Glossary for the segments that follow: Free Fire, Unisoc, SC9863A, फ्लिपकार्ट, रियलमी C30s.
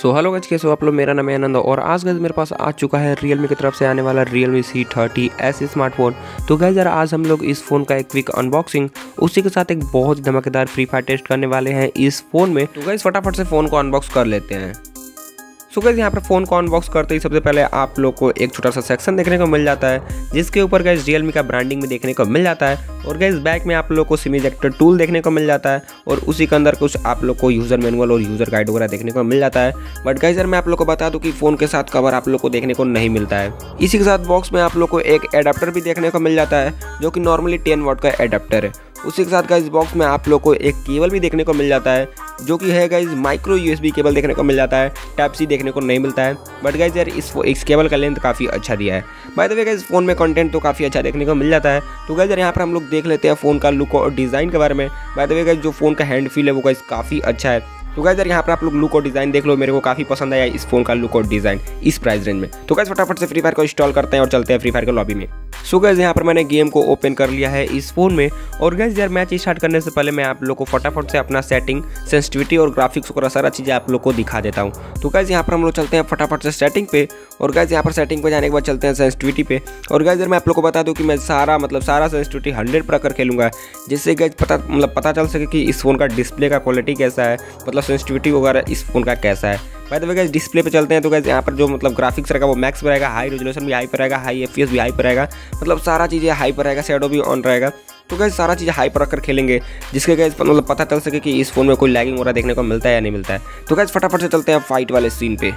So hello guys, कैसे हो आप लोग। मेरा नाम है आनंद और आज गाइस मेरे पास आ चुका है रियलमी की तरफ से आने वाला रियलमी C30s स्मार्टफोन। तो गाइस यार आज हम लोग इस फ़ोन का एक क्विक अनबॉक्सिंग उसी के साथ एक बहुत ही धमाकेदार फ्री फायर टेस्ट करने वाले हैं इस फ़ोन में। तो गाइस फटाफट से फ़ोन को अनबॉक्स कर लेते हैं। सो गाइस यहाँ पर फ़ोन को अनबॉक्स करते ही सबसे पहले आप लोग को एक छोटा सा सेक्शन देखने को मिल जाता है जिसके ऊपर गाइस रियलमी का ब्रांडिंग में देखने को मिल जाता है और गाइस बैक में आप लोग को सिम इजेक्टर टूल देखने को मिल जाता है और उसी के अंदर कुछ आप लोग को यूज़र मैनुअल और यूज़र गाइड वगैरह देखने को मिल जाता है। बट गाइस यार मैं आप लोग को बता दूँ कि फ़ोन के साथ कवर आप लोग को देखने को नहीं मिलता है। इसी के साथ बॉक्स में आप लोग को एक एडाप्टर भी देखने को मिल जाता है जो कि नॉर्मली 10 वाट का एडाप्टर है। उसी के साथ गाइस बॉक्स में आप लोग को एक केबल भी देखने को मिल जाता है जो कि है गाइस माइक्रो USB केबल देखने को मिल जाता है, टाइप सी देखने को नहीं मिलता है। बट गाइस यार इस केबल का लेंथ काफ़ी अच्छा दिया है। By the way guys phone में कंटेंट तो काफ़ी अच्छा देखने को मिल जाता है। तो गाइस यार यहाँ पर हम लोग देख लेते हैं फ़ोन का लुक और डिज़ाइन के बारे में। बाय द वे गाइस जो फ़ोन का हैंड फील है वो गाइस काफ़ी अच्छा है। तो गाइस यार यहाँ पर आप लोग लुक और डिज़ाइन देख लो, मेरे को काफ़ी पसंद आया इस फ़ोन का लुक और डिज़ाइन इस प्राइस रेंज में। तो गाइस फटाफट से फ्री फायर को इंस्टॉल करते हैं और चलते हैं फ्री फायर के लॉबी में। सो गाइस यहाँ पर मैंने गेम को ओपन कर लिया है इस फ़ोन में और गाइस यार मैच स्टार्ट करने से पहले मैं आप लोग को फटाफट से अपना सेटिंग, सेंसिटिविटी और ग्राफिक्स वगैरह सारा चीज़ें आप लोग को दिखा देता हूँ। तो गाइस यहाँ पर हम लोग चलते हैं फटाफट से सेटिंग पे और गाइस यहाँ पर सेटिंग पे जाने के बाद चलते हैं सेंसिटिविटी पे। और गाइस यार मैं आप लोग को बता दूँ कि मैं सारा सेंसिटिविटी 100 करके लूँगा जिससे गाइस पता चल सके कि इस फ़ोन का डिस्प्ले का क्वालिटी कैसा है, मतलब सेंसिटिविटी वगैरह इस फ़ोन का कैसा है। By the way guys display पे चलते हैं। तो गाइस यहाँ पर जो मतलब ग्राफिक्स रहेगा वो मैक्स पर रहेगा, हाई रेजोल्यूशन भी हाई पर रहेगा, हाई FPS भी हाई पर रहेगा, मतलब सारा चीज़ें हाई पर रहेगा, शैडो भी ऑन रहेगा। तो गाइस सारा चीज़ हाई पर रखकर खेलेंगे जिसके गाइस मतलब पता चल सके कि इस फ़ोन में कोई लैगिंग वगैरह देखने को मिलता है या नहीं मिलता है। तो गाइस फटाफट से चलते हैं फाइट वाले सीन पे।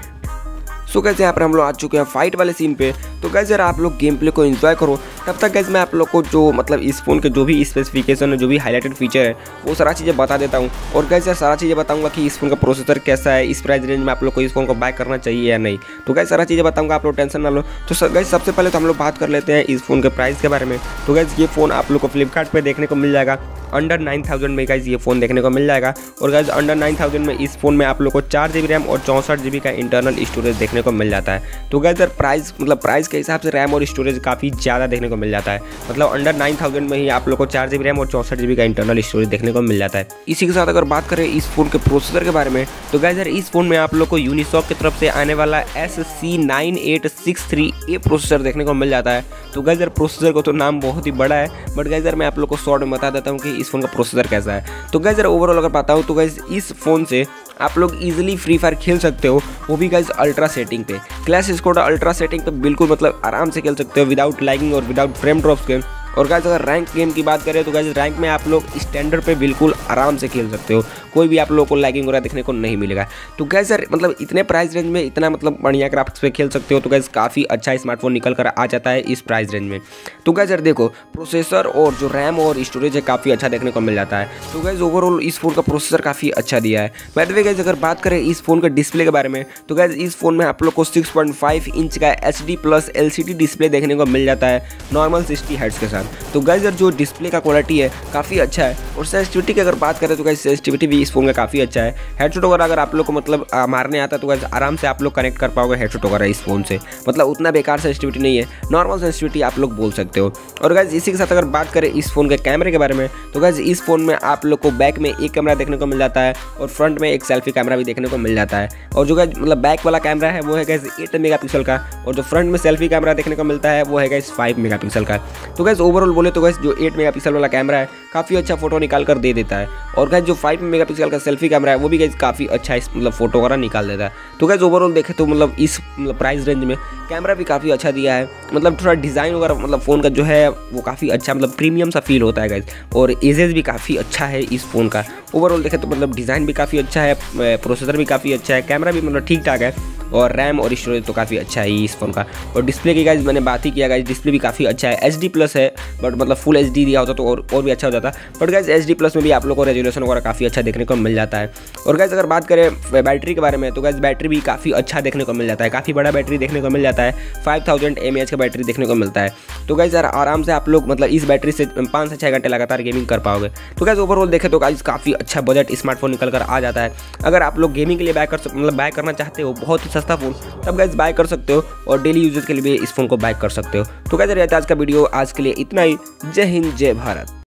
सो गाइस यहाँ पर हम लोग आ चुके हैं फाइट वाले सीन पे। तो गाइस यार आप लोग गेम प्ले को एंजॉय करो। तब तक गाइस मैं आप लोग को जो मतलब इस फ़ोन के जो भी स्पेसिफिकेशन है, जो भी हाईलाइटेड फीचर है वो सारा चीज़ें बता देता हूँ। और गाइस यार सारा चीज़ें बताऊँगा कि इस फ़ोन का प्रोसेसर कैसा है, इस प्राइस रेंज में आप लोग को इस फ़ोन को बाय करना चाहिए या नहीं। तो गाइस सारा चीज़ें बताऊँगा, आप लोग टेंशन ना लो। तो गाइस सबसे पहले तो हम लोग बात कर लेते हैं इस फ़ोन के प्राइस के बारे में। तो गाइस ये फ़ोन आप लोग को फ्लिपकार्ट पे देखने को मिल जाएगा। अंडर 9000 में गाइस ये फ़ोन देखने को मिल जाएगा। और गाइस अंडर 9000 में इस फ़ोन में आप लोग को 4 GB रैम और 64 GB का इंटरनल स्टोरेज देखने को मिल जाता है। तो गाइस यार प्राइस मतलब प्राइस के हिसाब से रैम और स्टोरेज काफ़ी ज़्यादा देखने को मिल जाता है। मतलब अंडर 9000 में ही आप लोग को 4 GB रैम और 64 GB का इंटरनल स्टोरेज देखने को मिल जाता है। इसी के साथ अगर बात करें इस फ़ोन के प्रोसेसर के बारे में तो गाइस यार इस फ़ोन में आप लोग को यूनिसॉक की तरफ से आने वाला SC9863A प्रोसेसर देखने को मिल जाता है। तो गाइस यार प्रोसेसर को तो नाम बहुत ही बड़ा है बट गाइस यार मैं आप लोग को शॉर्ट में बता देता हूँ कि इस फ़ोन का प्रोसेसर कैसा है। तो गाइस यार ओवरऑल अगर बताऊँ तो गाइस इस फ़ोन से आप लोग इजीली फ्री फायर खेल सकते हो, वो भी गाइस अल्ट्रा सेटिंग पे, क्लैश स्क्वाड अल्ट्रा सेटिंग पे बिल्कुल मतलब आराम से खेल सकते हो विदाउट लैगिंग और विदाउट फ्रेम ड्रॉप्स के। और गाइस अगर रैंक गेम की बात करें तो गाइस रैंक में आप लोग स्टैंडर्ड पे बिल्कुल आराम से खेल सकते हो, कोई भी आप लोगों को लैगिंग वगैरह देखने को नहीं मिलेगा। तो गाइस यार मतलब इतने प्राइस रेंज में इतना मतलब बढ़िया ग्राफिक्स पे खेल सकते हो। तो गाइस काफ़ी अच्छा स्मार्टफोन निकल कर आ जाता है इस प्राइस रेंज में। तो गाइस यार देखो प्रोसेसर और जो रैम और स्टोरेज है काफ़ी अच्छा देखने को मिल जाता है। तो गाइस ओवरऑल इस फ़ोन का प्रोसेसर काफ़ी अच्छा दिया है। बाय द वे गाइस अगर बात करें इस फ़ोन के डिस्प्ले के बारे में तो गाइस इस फ़ोन में आप लोग को 6.5 इंच का HD+ LCD डिस्प्ले देखने को मिल जाता है नॉर्मल 60 Hz के साथ। तो गाइस यार जो डिस्प्ले का क्वालिटी है काफ़ी अच्छा है। और सेंसिटिविटी की अगर बात करें तो गाइस सेंसिटिविटी भी इस फ़ोन का काफ़ी अच्छा है। हेडशॉट वगैरह अगर आप लोग को मतलब मारने आता है तो गाइस आराम से आप लोग कनेक्ट कर पाओगे हेडशॉट वगैरह इस फ़ोन से, मतलब उतना बेकार सेंसिटिविटी नहीं है, नॉर्मल सेंसिटिविटी आप लोग बोल सकते हो। और गाइस इसी के साथ अगर बात करें इस फ़ोन के कैमरे के बारे में तो गाइस इस फ़ोन में आप लोग को बैक में एक कैमरा देखने को मिल जाता है और फ्रंट में एक सेल्फी कैमरा भी देखने को मिल जाता है। और जो गाइस मतलब बैक वाला कैमरा है वो है गाइस 8 MP का और जो फ्रंट में सेल्फी कैमरा देखने को मिलता है वो है गाइस 5 MP का। तो गाइस ओवरऑल बोले तो गाइस जो 8 MP वाला कैमरा है काफ़ी अच्छा फोटो निकाल कर दे देता है और गाइस जो 5 MP का सेल्फी कैमरा है वो भी गाइस काफ़ी अच्छा मतलब फोटो वगैरह निकाल देता है। तो गाइस ओवरऑल देखे तो मतलब इस प्राइस रेंज में कैमरा भी काफ़ी अच्छा दिया है। मतलब थोड़ा डिज़ाइन वगैरह मतलब फ़ोन का जो है वो काफ़ी अच्छा मतलब प्रीमियम सा फील होता है गाइस। और एजेस भी काफ़ी अच्छा है इस फ़ोन का। ओवरऑल देखे तो मतलब डिज़ाइन भी काफ़ी अच्छा है, प्रोसेसर भी काफ़ी अच्छा है, कैमरा भी मतलब ठीक ठाक है और रैम और स्टोरेज तो काफ़ी अच्छा है इस फ़ोन का। और डिस्प्ले की गाइस मैंने बात ही किया, गाइस डिस्प्ले भी काफ़ी अच्छा है, HD+ है बट मतलब फुल HD दिया होता तो और भी अच्छा हो जाता। बट गाइस HD+ में भी आप लोग को रेजोल्यूशन वगैरह काफ़ी अच्छा देखने को मिल जाता है। और गाइस अगर बात करें बैटरी के बारे में तो गाइस बैटरी भी काफ़ी अच्छा देखने को मिल जाता है, काफ़ी बड़ा बैटरी देखने को मिल जाता है, 5000 mAh का बैटरी देखने को मिलता है। तो गाइस यार आराम से आप लोग मतलब इस बैटरी से 5 से 6 घंटे लगातार गेमिंग कर पाओगे। तो गाइस ओवरऑल देखें तो गाइस काफ़ी अच्छा बजट स्मार्टफोन निकल कर आ जाता है। अगर आप लोग गेमिंग के लिए बाय करना चाहते हो, बहुत ही सस्ता फ़ोन, तब गाइस बाय कर सकते हो और डेली यूजेज के लिए भी इस फ़ोन को बाय कर सकते हो। तो गाइस यार आज का वीडियो आज के लिए इतना ही। जय हिंद, जय भारत।